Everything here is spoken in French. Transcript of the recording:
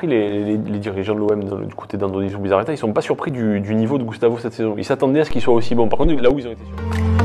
surpris les dirigeants de l'OM du côté d'Andoni Zubizarreta, ils ne sont pas surpris du niveau de Gustavo cette saison. Ils s'attendaient à ce qu'il soit aussi bon. Par contre, là où ils ont été surpris.